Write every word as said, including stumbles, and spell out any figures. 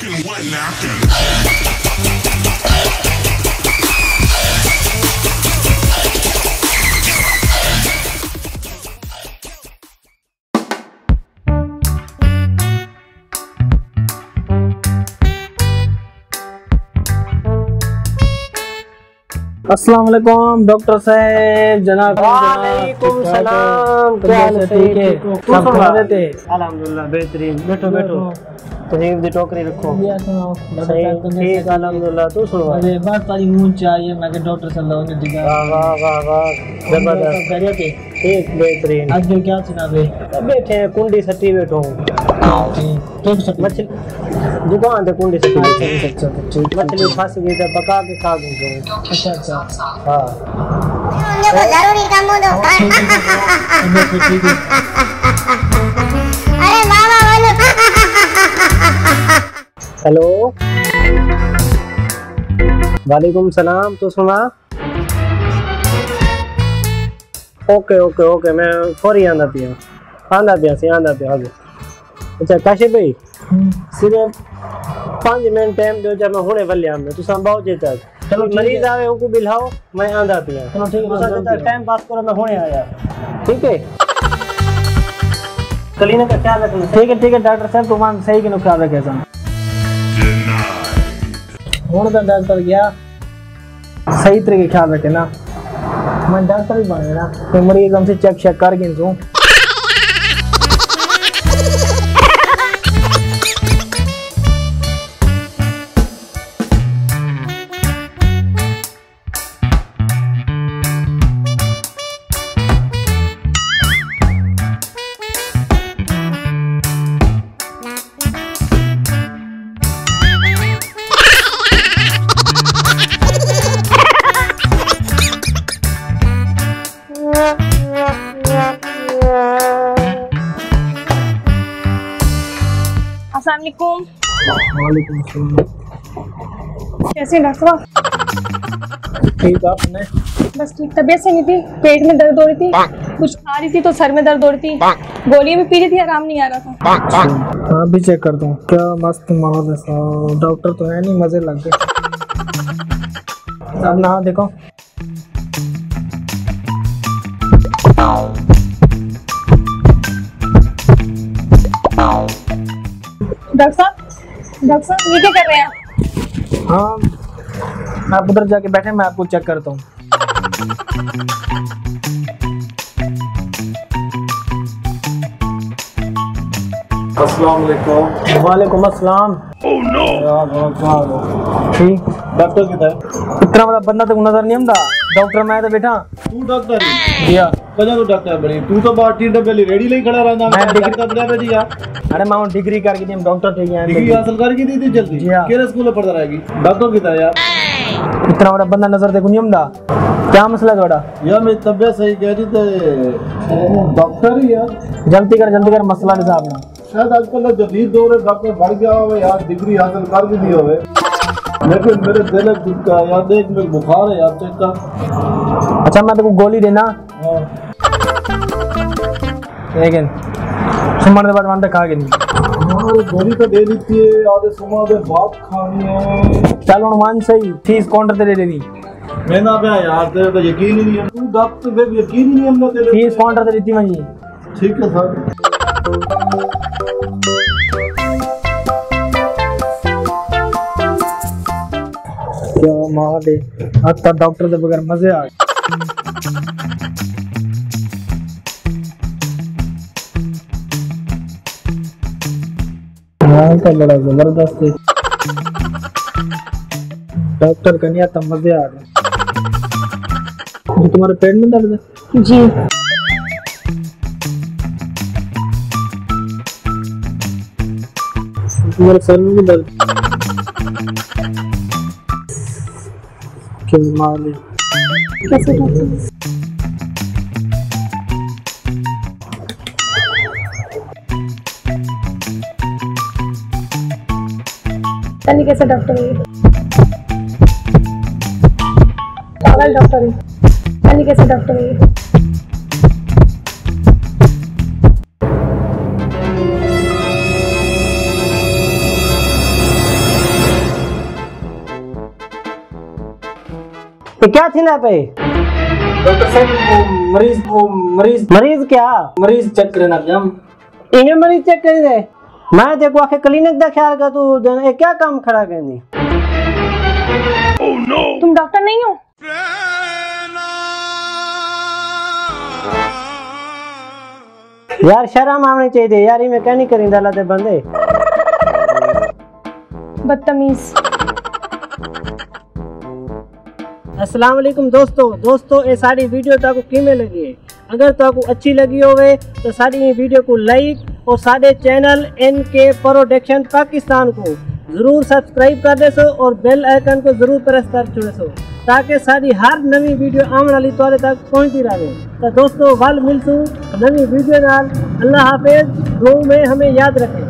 knocking, what knocking? अस्सलामुअलैकुम doctor साहब जनाब सलाम, क्या ठीक है? सब खैरियत है? अल्हम्दुलिल्लाह बेहतरीन। बैठो बैठो, तहरीब दी टोकरी रखो। ये सुनाओ डॉक्टर, ठीक अल्हम्दुलिल्लाह। तू सुना? अरे बस तारी मुंह चाहिए मैं के डॉक्टर सल्लल्लाहु अलैहि वसल्लम। वाह वाह वाह वाह, जबरदस्त। खैरियत है? ठीक बेहतरीन। आज क्या सुना बे? बैठे हैं कुंडी सटी बैठो हूं। ठीक सटी मछली दुकान पे कुंडी से मछली फंस गई तो पका के खा दूंगा। अच्छा अच्छा हां, उनको जरूरी काम हो तो। अरे मामा बोलो। हेलो वालेकुम सलाम। तो सुना? ओके ओके ओके, मैं फौरी आंदा पिया आंदा पिया से आंदा पिया। अच्छा काशिफ भाई, सिर्फ पाँच मिनट टाइम दो, जब मैं हुने वल्या में तुसा बहुत जेता। चलो मरीज आवे उनको बिलाओ, मैं आंदा पिया। चलो ठीक है, तुसा जेता टाइम पास करो, मैं हुने आया। ठीक है क्लीनिक का ख्याल रखना। ठीक है ठीक है डॉक्टर साहब, तुमान सही के नु ख्याल रखे सा। हुन दा डॉक्टर गया, सही तरीके ख्याल रखे ना। मैं डॉक्टर ही बने ना, तो मरीज हमसे चेक चेक कर के सो। कैसे डॉक्टर साहब? ठीक आपने? बस ठीक, तबीयत सही नहीं थी, पेट में दर्द हो रही थी, कुछ खा रही थी तो सर में दर्द हो रही थी, गोलियां भी पी रही थी, आराम नहीं आ रहा था। आप भी चेक कर दूं? क्या मस्त माहौल है साहब, डॉक्टर तो है नहीं, मजे लग गए। अब ना देखो डॉक्टर साहब, डॉक्टर साहब ये क्या कर रहे हैं आप? हाँ आप उधर जाके बैठे, मैं आपको चेक करता हूँ। अस्सलाम वालेकुम। वालेकुम अस्सलाम। ओह नो ठीक डॉक्टर किधर? इतना बड़ा बंदा तो नजर नहीं आता। डॉक्टर मैं तो बैठा। तू डॉक्टर भैया कजा तो डॉक्टर बड़ी, तू तो बाटी डबली रेडी ले खड़ा रहंदा। मैं डिग्री तो बड़ा बेटी यार। अरे मैं डिग्री करके दी, हम डॉक्टर थे यार। डिग्री हासिल करके दी थी जल्दी केरे स्कूल में पढ़ता रहेगी। डॉक्टर किधर यार? इतना बड़ा बंदा नजर देखो नहीं आता। क्या मसला थोड़ा? यार मेरी तबीयत सही कह रही थे डॉक्टर यार। जल्दी कर जल्दी कर, मसला नहीं साहब ना। शायद आजकल जदीद दौर है, डॉक्टर बढ़ गया हो यार, डिग्री हासिल कर भी दी होवे। लेकिन मेरे दिल में दुख का यार, देख मेरे बुखार है यार, चेक कर। अच्छा मैं तेको गोली देना हां, लेकिन सुमर के बाद मान तक खा के नहीं। और गोली तो दे देती है आधे सुमा के बाद खानी है। चल और मान सही फीस काउंटर पे दे देनी। मैं ना बे यार, तेरे तो यकीन ही नहीं है। तू डॉक्टर पे यकीन नहीं हमने तेरे फीस काउंटर पे देती मांगी। ठीक है सर। क्या माहौल है, आज तक डॉक्टर के बगैर मजे आ गए। बड़ा जबरदस्त है, डॉक्टर कन्या तब मजे आ गए। तुम्हारे पेट में दर्द है? जी। तुम्हारे सर में भी दर्द? कैसे डॉक्टर? कैसे डॉक्टर है? पागल डॉक्टर है। कैसे डॉक्टर है? ये क्या थी ना पे डॉक्टर साहब मरीज को मरीज मरीज क्या मरीज चेक करना क्या इने मरीज चेक कर दे मैं देखो आके क्लिनिक दा ख्याल कर तू ये क्या काम खड़ा करनी ओह नो तुम डॉक्टर नहीं हो यार शर्म आनी चाहिए यार मैं क्या नहीं करींदा अल्लाह दे बंदे बदतमीज अस्सलाम वालेकुम दोस्तों दोस्तों ये सारी वीडियो ताको किमें लगी है अगर ताको अच्छी लगी होवे तो सारी वीडियो को लाइक और सारे channel N K production Pakistan को जरूर सब्सक्राइब कर देसो और बेल आइकन को जरूर प्रेस कर छोड़ो ताकि सारी हर नवी वीडियो आने वाली तोरे तक पहुंचती रहे। तो दोस्तों वाल मिलसूँ नवी वीडियो नाल अल्लाह हाफिज। दुआ में हमें याद रखें।